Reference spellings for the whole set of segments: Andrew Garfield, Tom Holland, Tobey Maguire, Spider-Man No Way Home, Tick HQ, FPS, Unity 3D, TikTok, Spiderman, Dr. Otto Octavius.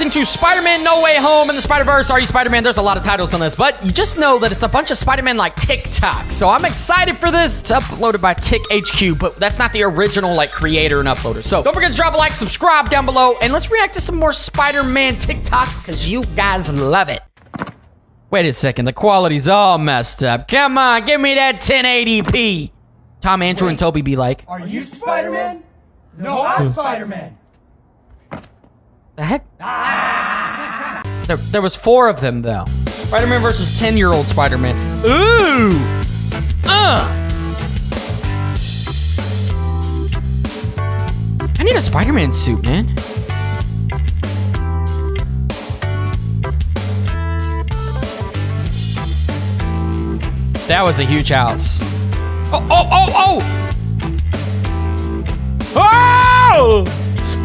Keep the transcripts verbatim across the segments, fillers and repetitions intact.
reacting to Spider-Man No Way Home and the Spider-Verse. Are you Spider-Man? There's a lot of titles on this, but you just know that it's a bunch of Spider-Man like TikTok. So I'm excited for this. It's uploaded by Tick H Q, but that's not the original like creator and uploader. So don't forget to drop a like, subscribe down below, and let's react to some more Spider-Man TikToks because you guys love it. Wait a second, the quality's all messed up. Come on, give me that ten eighty p. Tom, Andrew, Wait, and Toby be like, are you Spider-Man? No, I'm Spider-Man. The heck? Ah! There, there was four of them, though. Spider-Man versus ten-year-old Spider-Man. Ooh! Uh! I need a Spider-Man suit, man. That was a huge house. Oh, oh, oh, oh! Oh!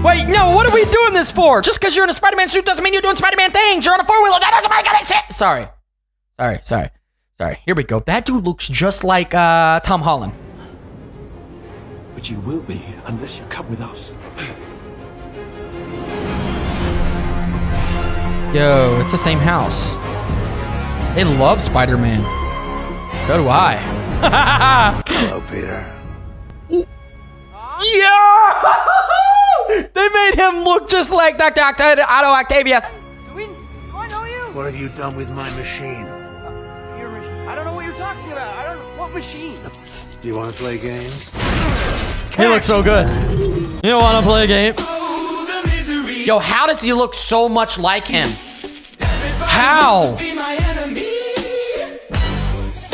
Wait, no, what are we doing this for? Just because you're in a Spider-Man suit doesn't mean you're doing Spider-Man things. You're on a four-wheeler. That doesn't make any sense. Sorry. Sorry, sorry, sorry. Here we go. That dude looks just like uh, Tom Holland. But you will be unless you come with us. Yo, it's the same house. They love Spider-Man. So do I. Hello, Peter. Ooh. Yeah! They made him look just like Doctor Otto Octavius. Do, we, do I know you? What have you done with my machine? Uh, your machine? I don't know what you're talking about. I don't know. What machine? Do you want to play games? He looks so good. You don't want to play a game? Yo, how does he look so much like him? How?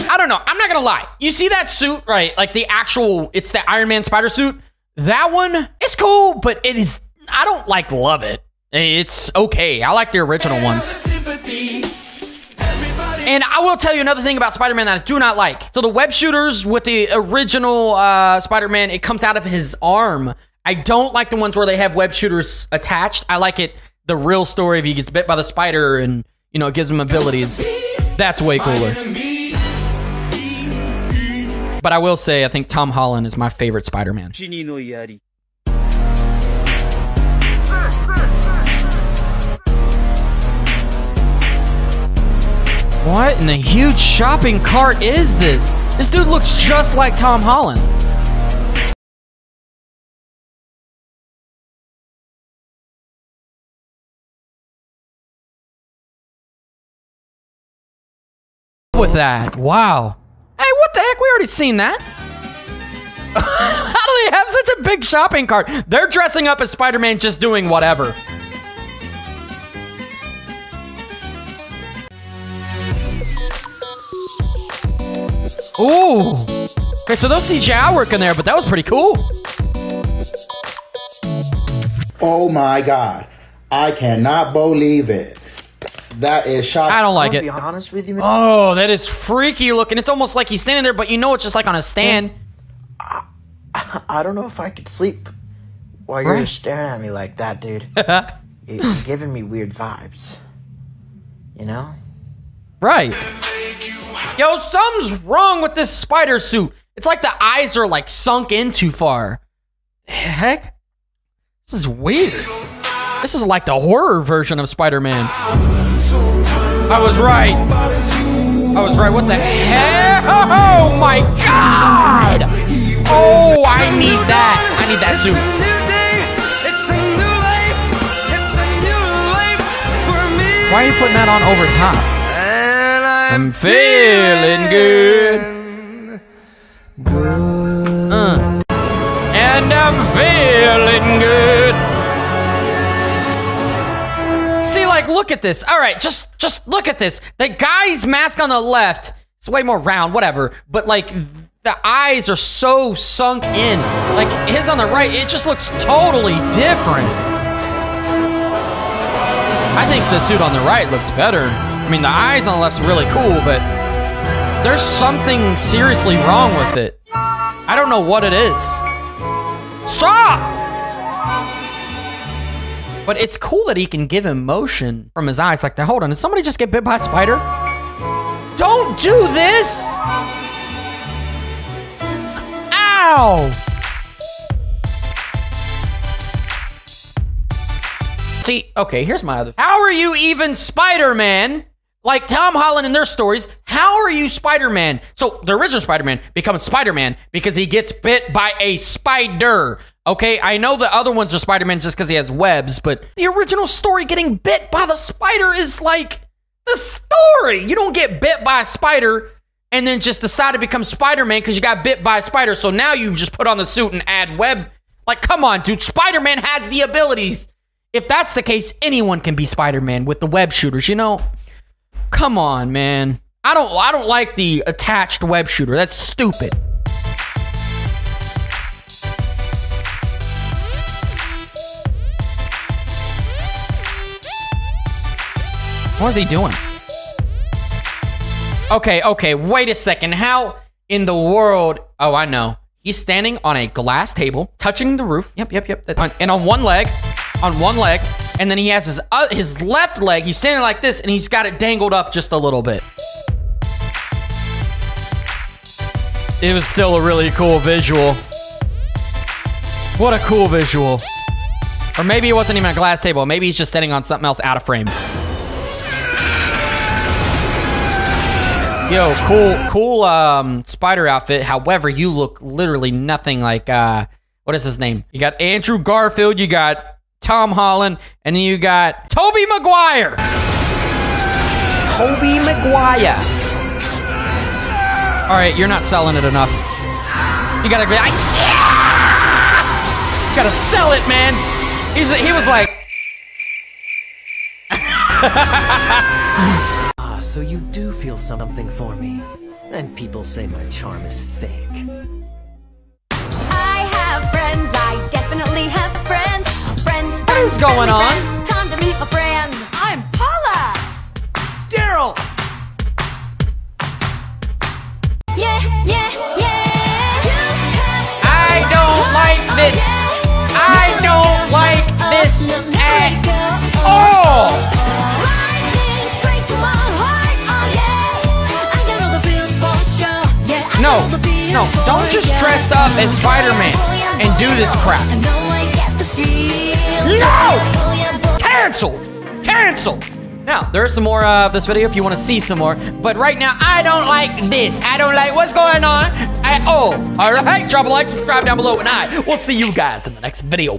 I don't know. I'm not going to lie. You see that suit, right? Like the actual, it's the Iron Man spider suit. That one is cool, but it is, I don't like love it. It's okay. I like the original ones. And I will tell you another thing about Spider-Man that I do not like. So the web shooters with the original uh, Spider-Man, it comes out of his arm. I don't like the ones where they have web shooters attached. I like it, the real story of he gets bit by the spider and, you know, it gives him abilities. That's way cooler. But I will say, I think Tom Holland is my favorite Spider-Man. What in the huge shopping cart is this? This dude looks just like Tom Holland. With that, wow. Hey, what the heck? We already seen that. How do they have such a big shopping cart? They're dressing up as Spider-Man, just doing whatever. Ooh. Okay, so those C G I work in there, but that was pretty cool. Oh my God. I cannot believe it. That is shocking. I don't like it. To be honest with you, man. Oh, that is freaky looking. It's almost like he's standing there, but you know it's just like on a stand. I, I don't know if I could sleep while you're right. staring at me like that, dude. It's giving me weird vibes. You know? Right. Yo, something's wrong with this spider suit. It's like the eyes are like sunk in too far. Heck? This is weird. This is like the horror version of Spider-Man. I was right. I was right. What the heck? Oh my God! Oh, I need that. I need that suit. Why are you putting that on over top? I'm feeling good. Uh. And I'm feeling good. See, like, look at this. All right, just just look at this. The guy's mask on the left, it's way more round, whatever. But, like, the eyes are so sunk in. Like, his on the right, it just looks totally different. I think the suit on the right looks better. I mean, the eyes on the left's really cool, but there's something seriously wrong with it. I don't know what it is. Stop! But it's cool that he can give emotion from his eyes. Like, hold on, did somebody just get bit by a spider? Don't do this! Ow! See, okay, here's my other. How are you even Spider-Man? Like Tom Holland in their stories, how are you Spider-Man? So the original Spider-Man becomes Spider-Man because he gets bit by a spider. Okay, I know the other ones are Spider-Man just because he has webs, but the original story getting bit by the spider is like the story. You don't get bit by a spider and then just decide to become Spider-Man because you got bit by a spider. So now you just put on the suit and add web. Like, come on, dude. Spider-Man has the abilities. If that's the case, anyone can be Spider-Man with the web shooters, you know? Come on, man. I don't I don't like the attached web shooter. That's stupid. What is he doing? Okay, okay, wait a second. How in the world? Oh, I know. He's standing on a glass table, touching the roof. Yep, yep, yep. That's on, and on one leg. on one leg, and then he has his uh, his left leg, he's standing like this, and he's got it dangled up just a little bit. It was still a really cool visual. What a cool visual. Or maybe it wasn't even a glass table, maybe he's just standing on something else out of frame. Yo, cool, cool um, spider outfit, however, you look literally nothing like, uh, what is his name? You got Andrew Garfield, you got Tom Holland, and then you got Tobey Maguire. Tobey Maguire. All right, you're not selling it enough. You gotta be, I, yeah! You gotta sell it, man. He's, he was like. Ah, so you do feel something for me, and people say my charm is fake. I have friends. I definitely have friends. Friends, friends, what is going on? Friends. Time to meet my friends. I'm Paula. Daryl. Yeah, yeah, yeah. I don't like this. I don't like this at all. No, no. Don't just dress up as Spider-Man and do this crap. No! Cancelled! Cancelled! Now, there's some more uh, of this video if you want to see some more. But right now, I don't like this. I don't like what's going on at all. All right? Drop a like, subscribe down below, and I will see you guys in the next video.